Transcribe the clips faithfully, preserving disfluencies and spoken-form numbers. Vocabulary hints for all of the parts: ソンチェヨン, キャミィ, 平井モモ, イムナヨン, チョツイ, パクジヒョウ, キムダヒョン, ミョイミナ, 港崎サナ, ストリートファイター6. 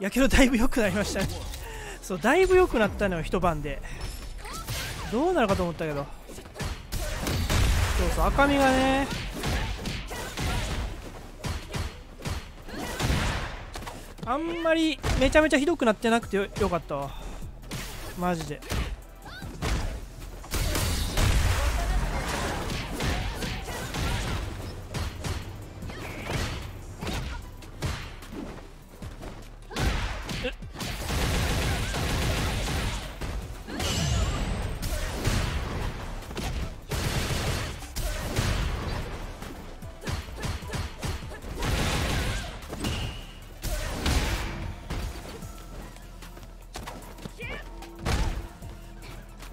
やけどだいぶ良くなりましたねそうだいぶ良くなったのよ、一晩で。どうなるかと思ったけど、そうそう赤身がね、あんまりめちゃめちゃひどくなってなくて よ, よかったわマジで。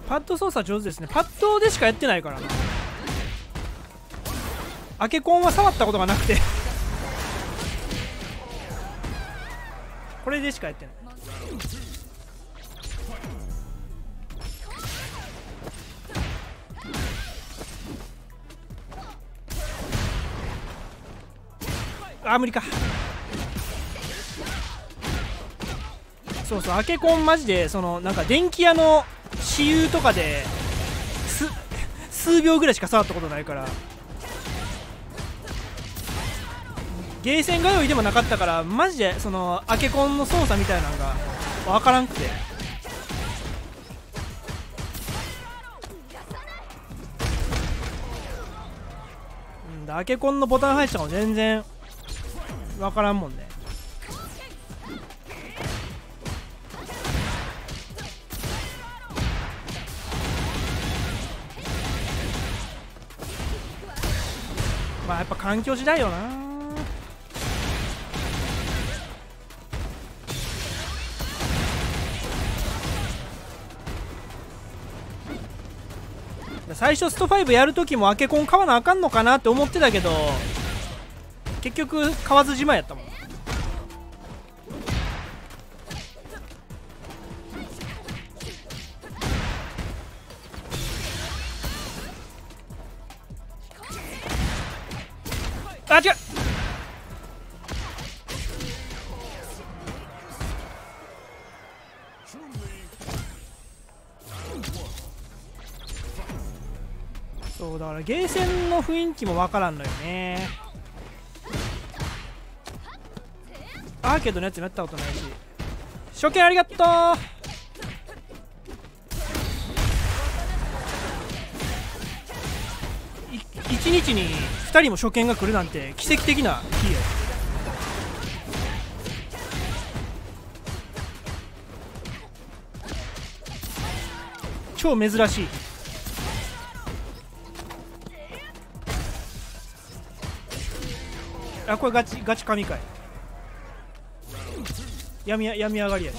パッド操作上手ですね。パッドでしかやってないからな。アケコンは触ったことがなくてこれでしかやってない。あー無理か。そうそうアケコンマジでそのなんか電気屋の私有とかで 数, 数秒ぐらいしか触ったことないから、ゲーセン通いでもなかったからマジでそのアケコンの操作みたいなのが分からんくて、うんだアケコンのボタン配置とかも全然分からんもんね。まあやっぱ環境次第よな。最初ストファイブやるときもアケコン買わなあかんのかなって思ってたけど、結局買わずじまいやったもん。あ、違う。そうだからゲーセンの雰囲気もわからんのよね。アーケードのやつもやったことないし。初見ありがとう。いちにちにふたりも初見が来るなんて奇跡的な日よ。超珍しい。あこれガチガチ神回闇、闇上がりやし。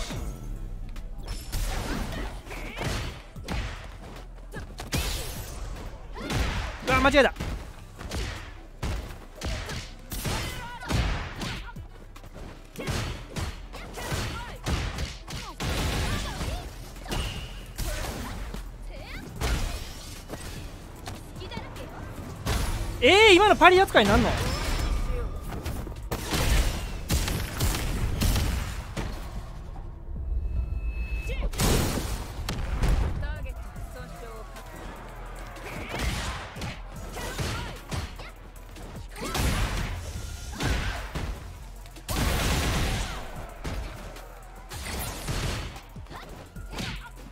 あ間違えた。えー、今のパリ扱いなんの？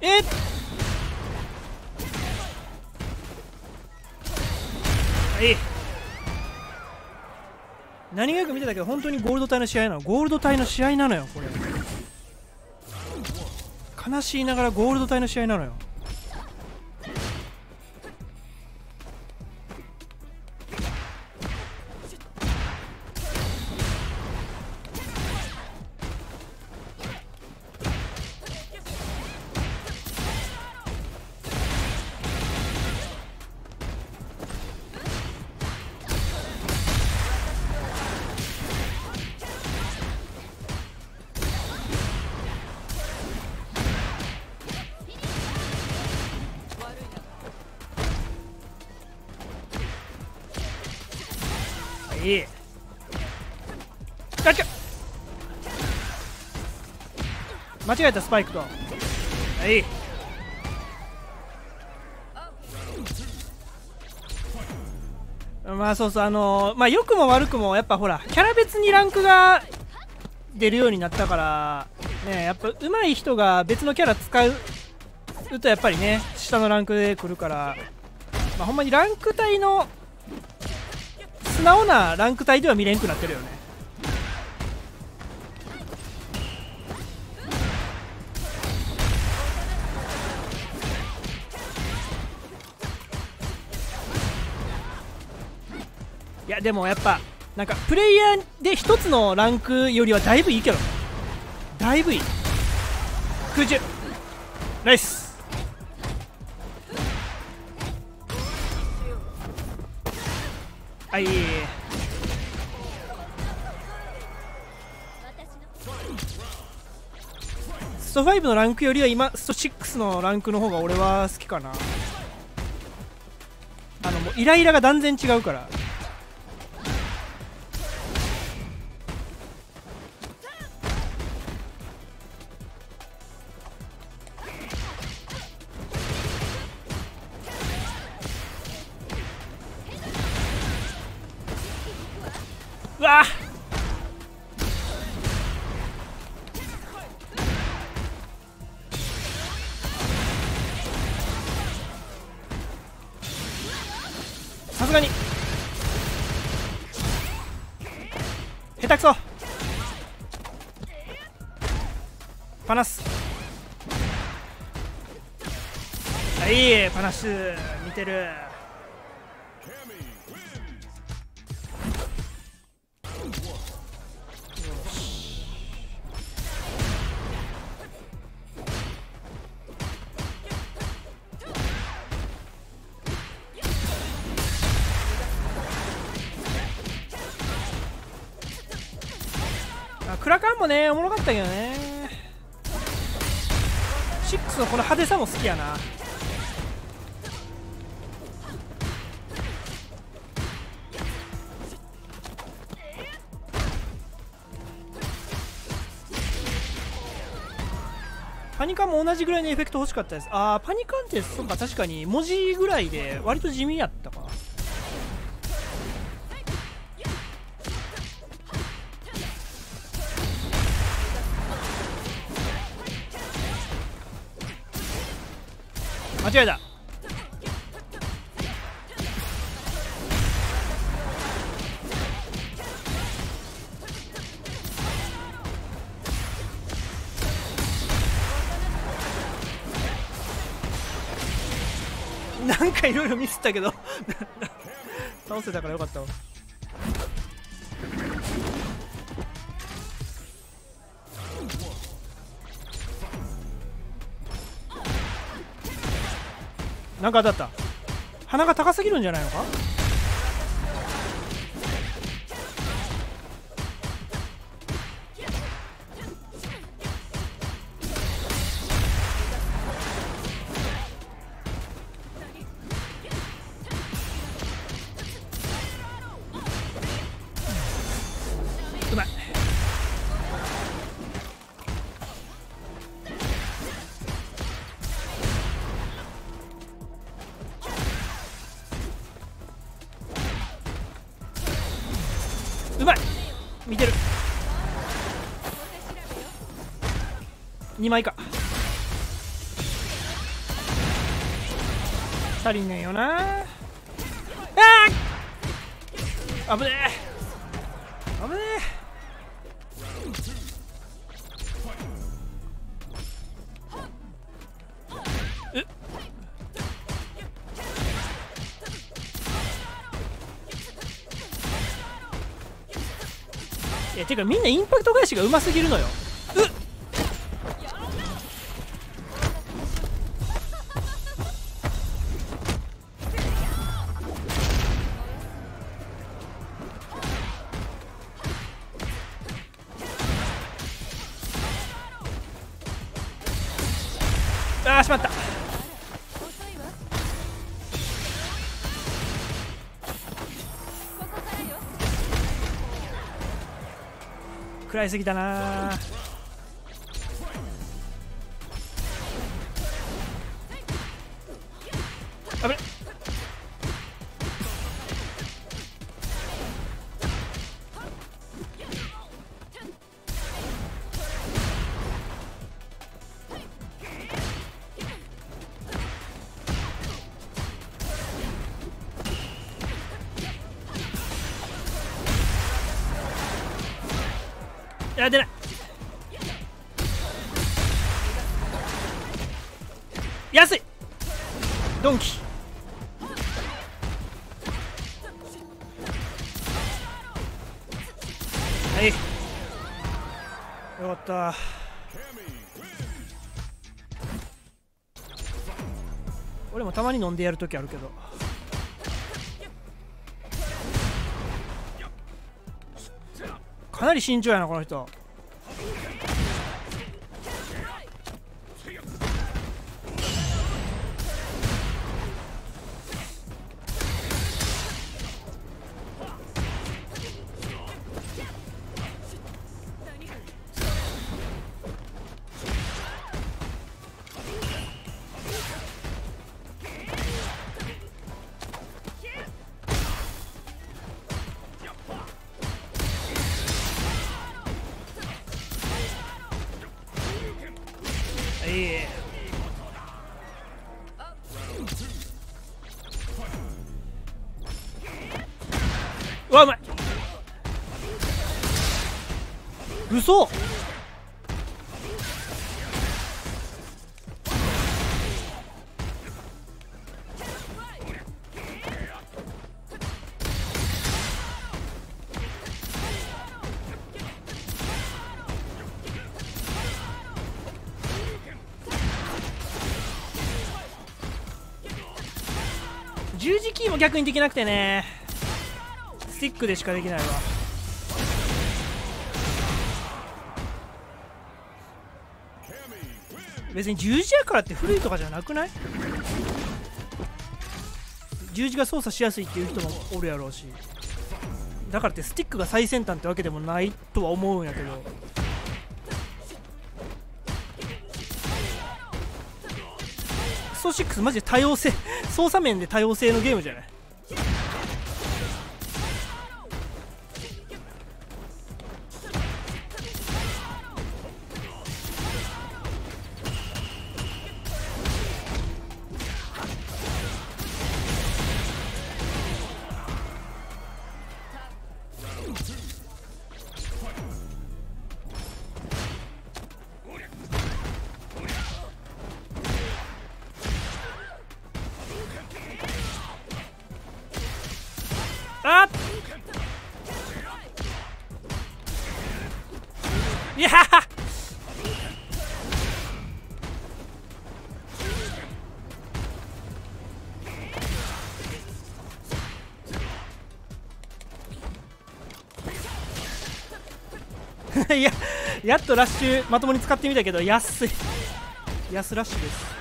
えっ何気なく見てたけど、本当にゴールド帯の試合なの。ゴールド帯の試合なのよこれ。悲しいながらゴールド帯の試合なのよ。いい。あっちゃ。間違えたスパイクと、はいまあそうそう、あのー、まあ良くも悪くもやっぱほらキャラ別にランクが出るようになったからね、やっぱ上手い人が別のキャラ使うとやっぱりね下のランクで来るから、まあ、ほんまにランク帯の素直なランク帯では見れんくなってるよね。いやでもやっぱなんかプレイヤーでひとつのランクよりはだいぶいいけど、だいぶいい。空中ナイス。はい、ストごのランクよりは今ストろくのランクの方が俺は好きかな。あのもうイライラが断然違うから。さすがに下手くそパナス、はいパナス見てる。クラカンもねおもろかったけどね、ろくのこの派手さも好きやな。パニカンも同じぐらいのエフェクト欲しかったです。ああパニカンってそうか、確かに文字ぐらいで割と地味やったか。間違えた。なんかいろいろミスったけど倒せたからよかったわ。なんか当たった。鼻が高すぎるんじゃないのか。うまい。うまい、見てる。にまいか足りねえよな。ああ危ねえ危ねえ。えっいやてかみんなインパクト返しがうますぎるのよ。うっあーしまった。食らいすぎたなー。や出ない。安いドンキ。はいよかった。俺もたまに飲んでやるときあるけど。かなり慎重やなこの人。うわうまい。嘘。十字キーも逆にできなくてね。スティックでしかできないわ。別に十字やからって古いとかじゃなくない？十字が操作しやすいっていう人もおるやろうし、だからってスティックが最先端ってわけでもないとは思うんやけど。クソシックスマジで多様性、操作面で多様性のゲームじゃない？いやーいや、やっとラッシュまともに使ってみたけど安い。安ラッシュです。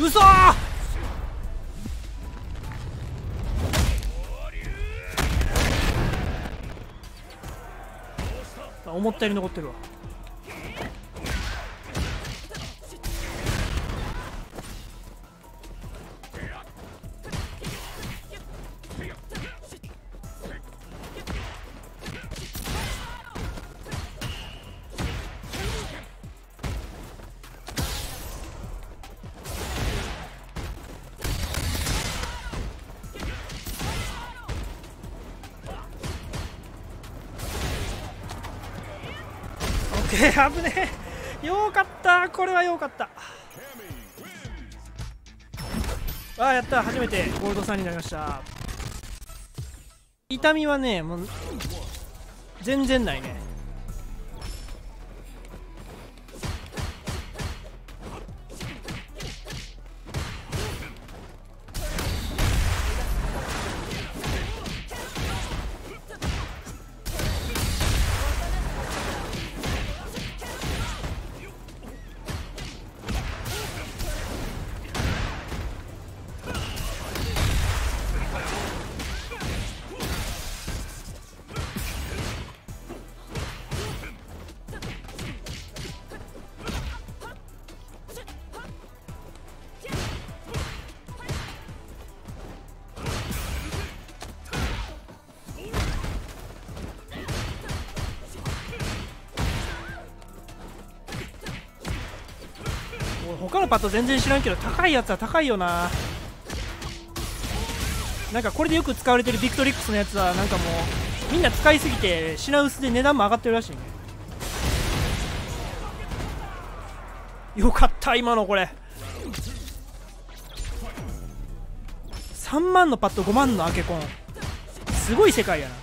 うそー。思ったより残ってるわ。危ねえ。よかった、これはよかった。ああやった、初めてゴールドさんになりました。痛みはねもう全然ないね。他のパッド全然知らんけど高いやつは高いよな。なんかこれでよく使われてるビクトリックスのやつはなんかもうみんな使いすぎて品薄で値段も上がってるらしいね。よかった今のこれ。さんまんのパッドごまんのアケコン、すごい世界やな。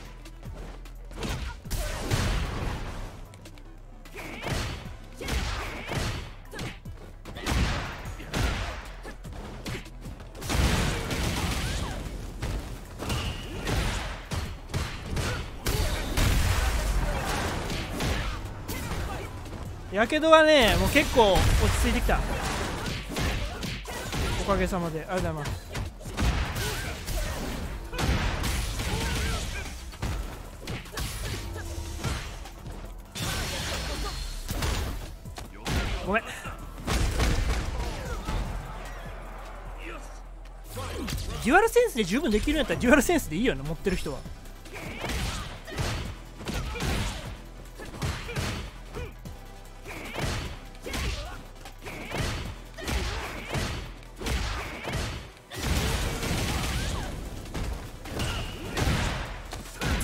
やけどはねもう結構落ち着いてきた、おかげさまで。ありがとうございます。ごめん、デュアルセンスで十分できるんやったらデュアルセンスでいいよね、持ってる人は。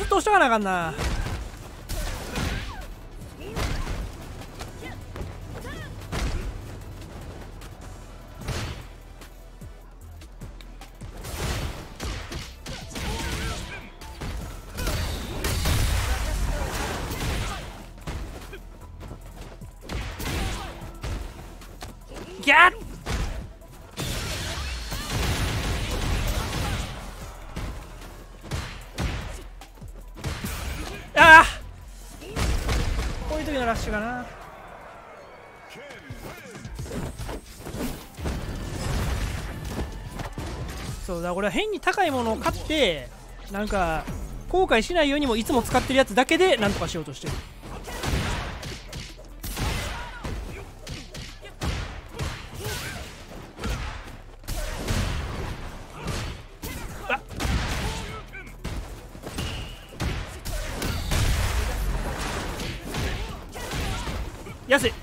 どうしとかなあかんな。ギャッラッシュかな。そうだ、これは変に高いものを買ってなんか後悔しないようにもいつも使ってるやつだけでなんとかしようとしてる。安い。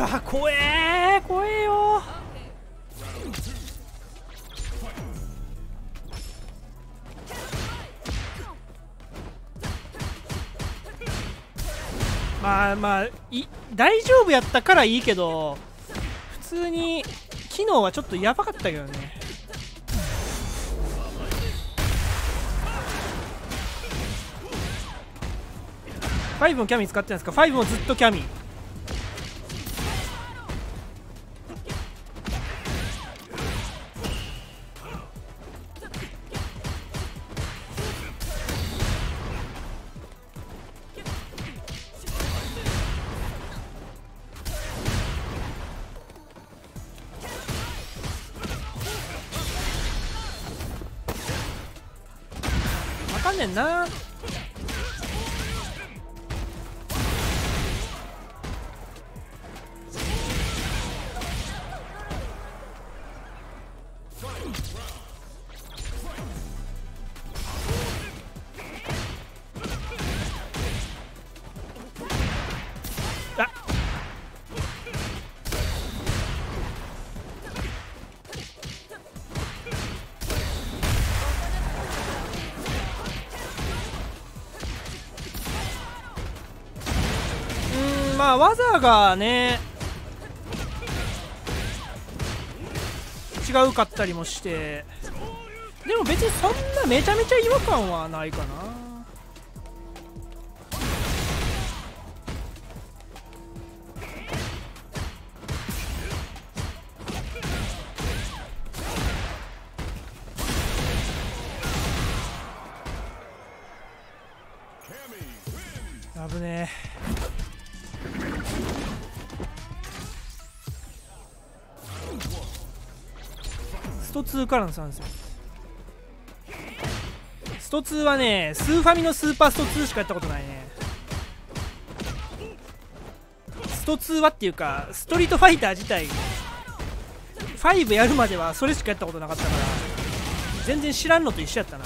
あ、怖えー、怖えよー。まあまあい大丈夫やったからいいけど、普通に機能はちょっとやばかったけどね。ごもキャミ使ってないですか？ごもずっとキャミ。わかんねんな。まあ技がね違うかったりもして、でも別にそんなめちゃめちゃ違和感はないかな。危ねえ。ストツーからの参戦。ストツーはね、スーファミのスーパーストツーしかやったことないね。ストツーはっていうか、ストリートファイター自体ごやるまではそれしかやったことなかったから、全然知らんのと一緒やったな。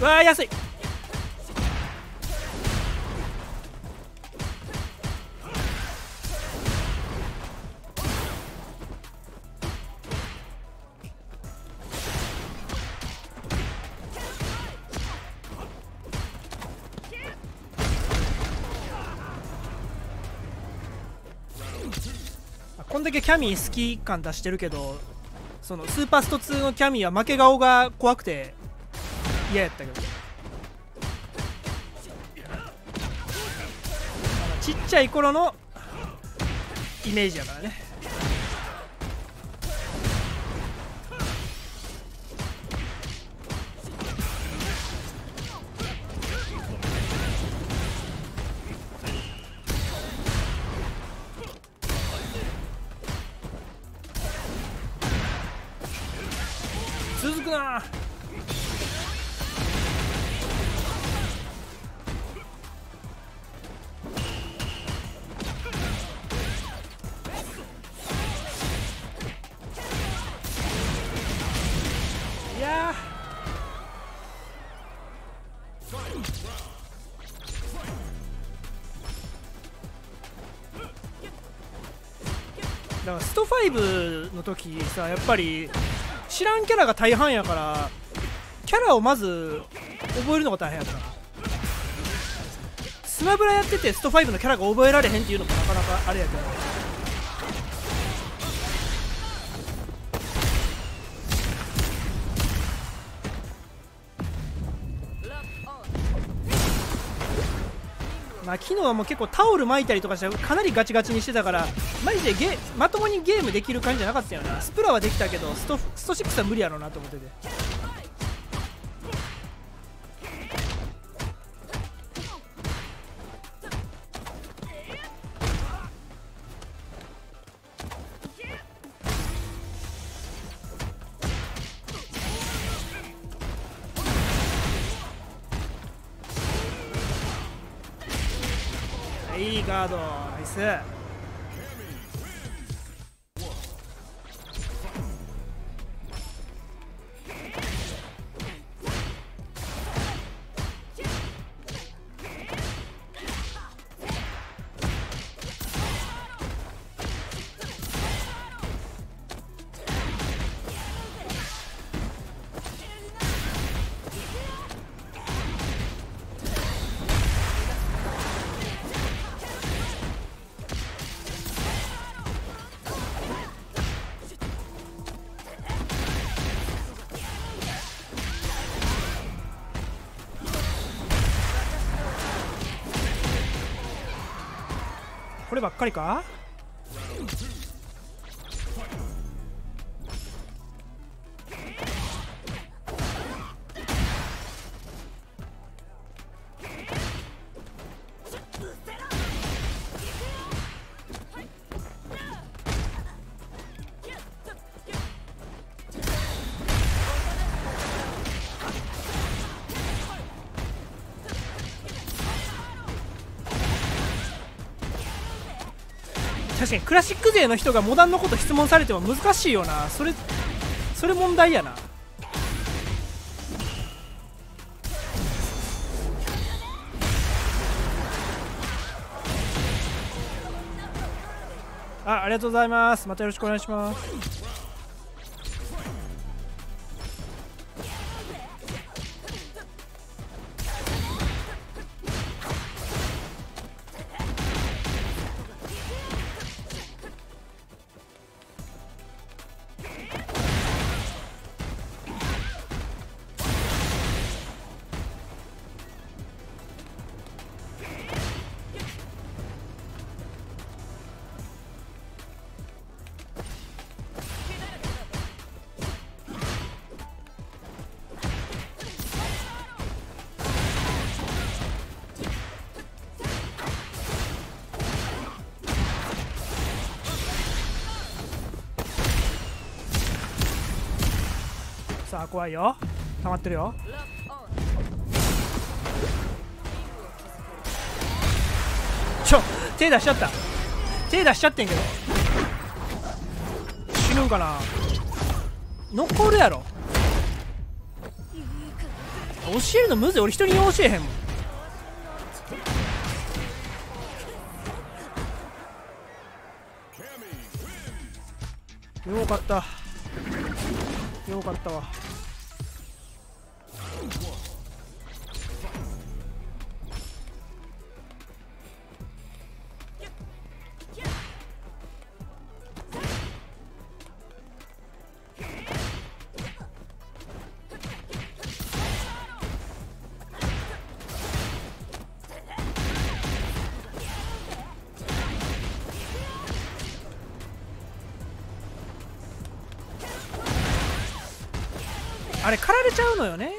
うわー、安い。こんだけキャミー好き感出してるけど、そのスーパーストツーのキャミーは負け顔が怖くて嫌やったけど、ちっちゃい頃のイメージやからね。続くな。いやだからストファイブの時さ、やっぱり知らんキャラが大半やから、キャラをまず覚えるのが大変やったな。スマブラやっててストファイブのキャラが覚えられへんっていうのもなかなかあれやけど、まあ昨日はもう結構タオル巻いたりとかしてかなりガチガチにしてたから、マジでゲまともにゲームできる感じじゃなかったよな。スプラはできたけどストストシックスは無理やろうなと思ってて。いいガード、ナイス。こればっかりか。確かにクラシック勢の人がモダンのこと質問されても難しいよな。それそれ問題やな。あ、ありがとうございます。またよろしくお願いします。さあ怖いよ、溜まってるよ。ちょ、手出しちゃった、手出しちゃってんけど死ぬんかな。残るやろ。教えるのむずい、俺人に教えへんもん。よかったよかったわ。あれ狩られちゃうのよね。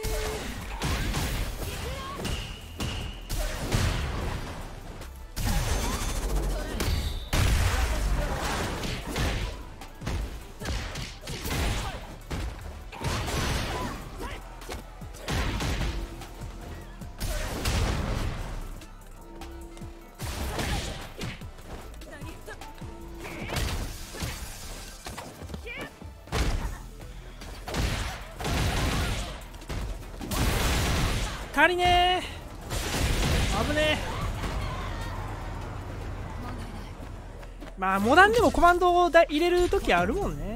足りねえ、危ねえ。まあモダンでもコマンドを入れる時あるもんね。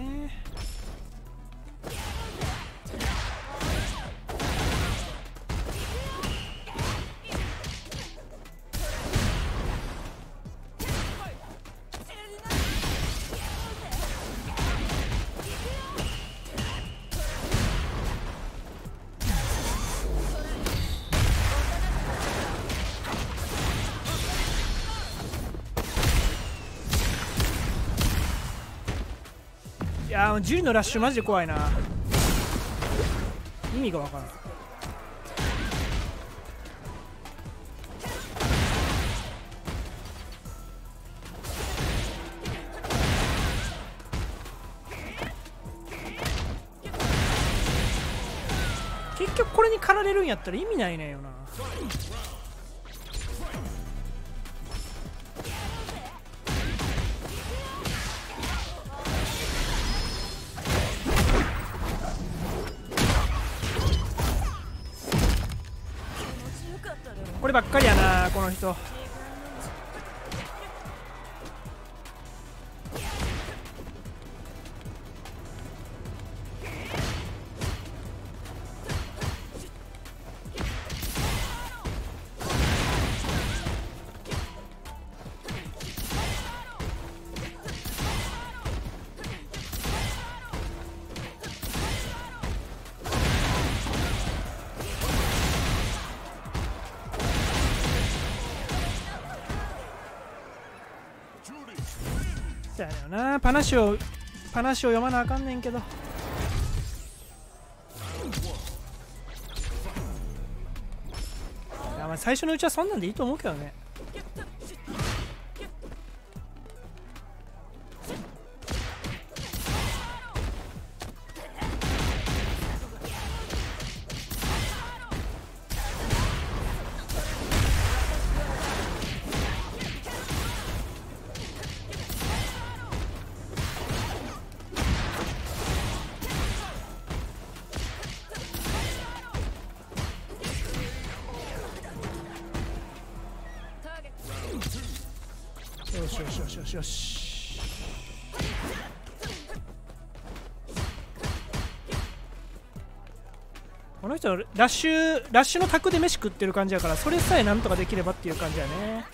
いやー、ジュリのラッシュマジで怖いな、意味がわからん。結局これに駆られるんやったら意味ないねんよな。こればっかりやなこの人。だよな、パナシをパナシを読まなあかんねんけど。まあ最初のうちはそんなんでいいと思うけどね。よしよしよしよしよし。この人ラッシュラッシュの卓で飯食ってる感じやから、それさえなんとかできればっていう感じやね。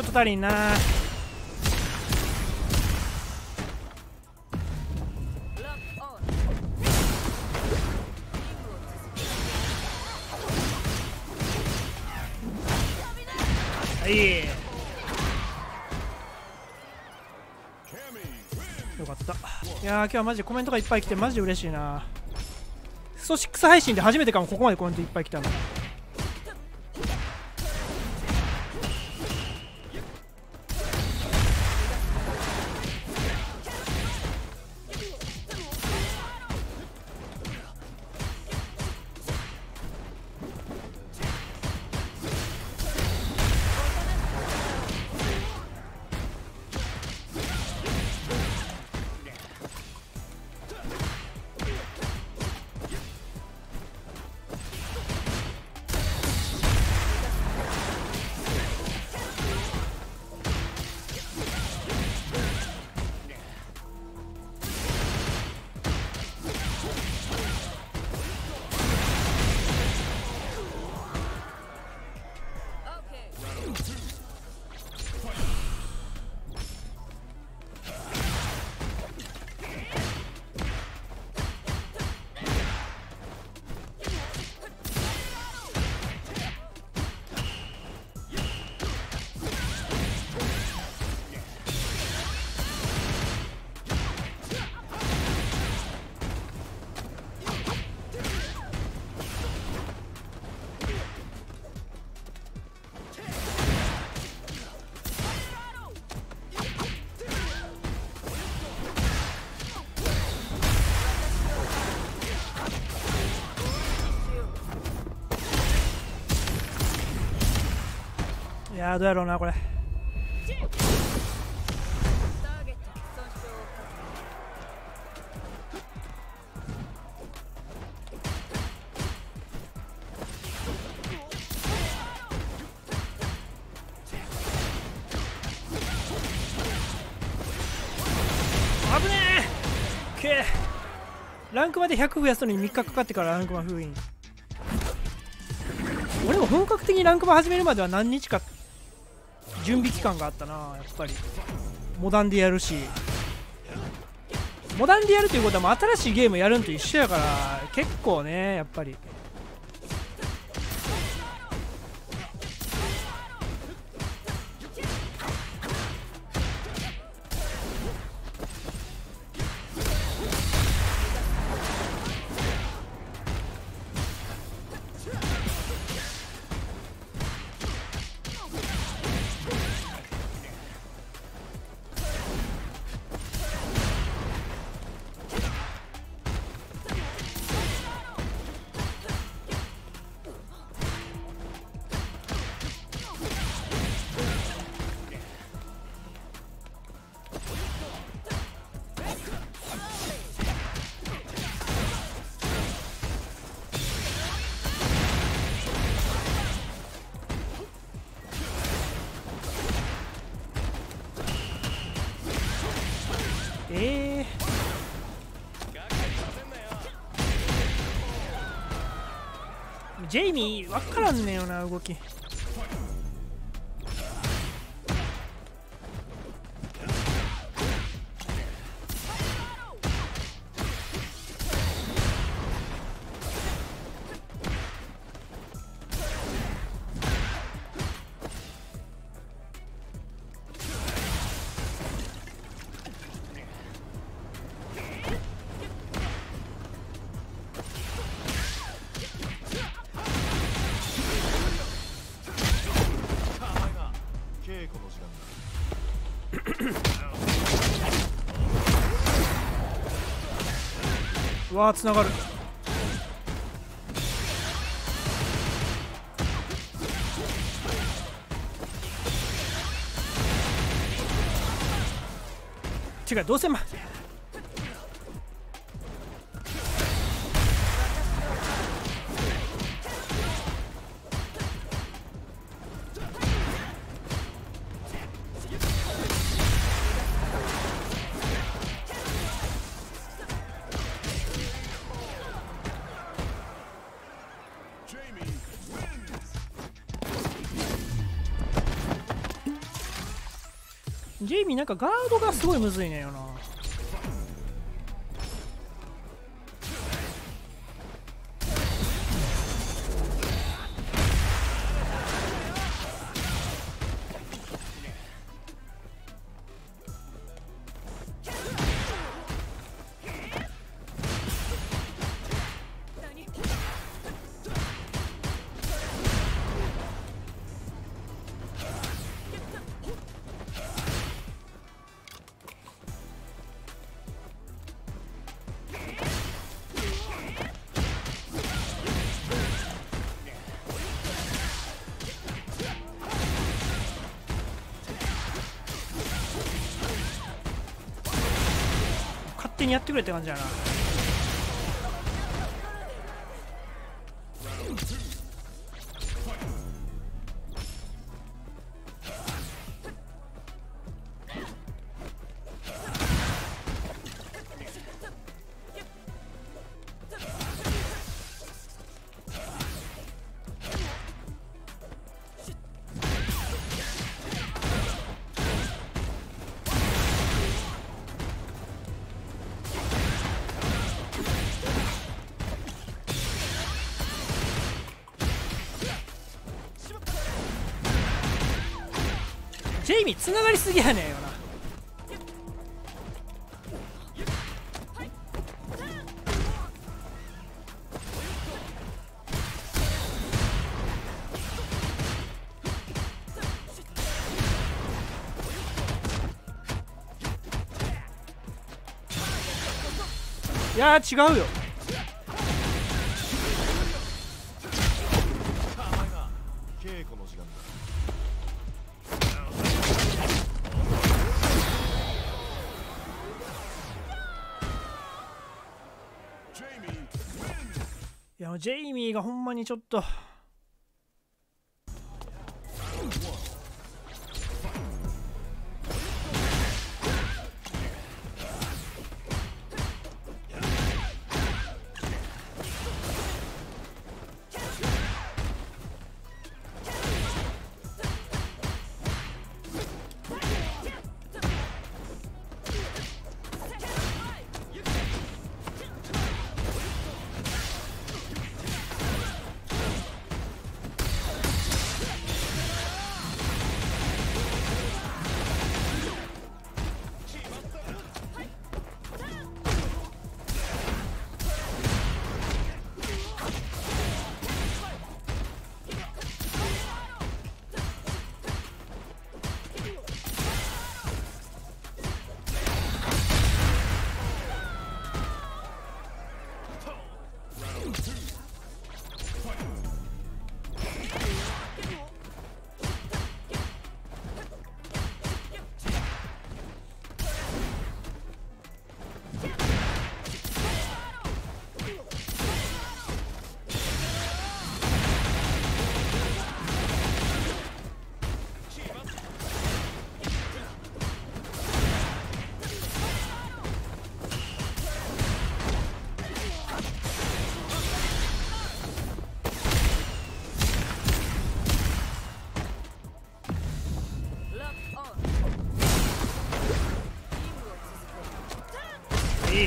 ょっと足りんな。はいよかった。いやー今日はマジでコメントがいっぱい来てマジで嬉しいな。ストろく配信で初めてかもここまでコメントいっぱい来たの。いやーどうやろうなこれ。危ねえ。けーランクまでひゃく増やすのにみっかかかってからランクマ封印。俺も本格的にランクマ始めるまでは何日か準備期間があったな。やっぱりモダンでやるし、モダンでやるということはもう新しいゲームやるんと一緒やから結構ねやっぱりえージェイミーわからんねよな動き。うわーつながる。違うどうせまジェイミーなんかガードがすごいむずいねんよな。勝手にやってくれって感じやな。ジェイミーつながりすぎやねんよな。いやー違うよ。いやジェイミーがほんまにちょっとよ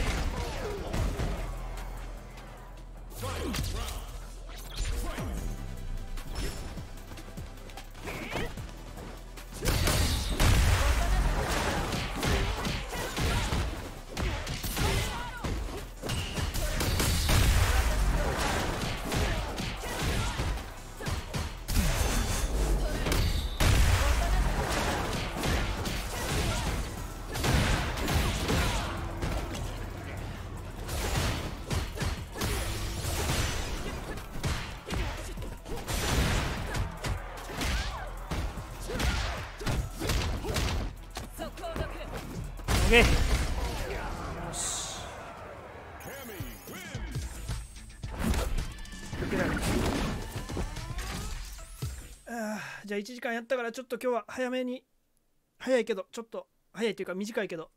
しあーじゃあいちじかんやったからちょっと今日は早めに早いけどちょっと早いというか短いけど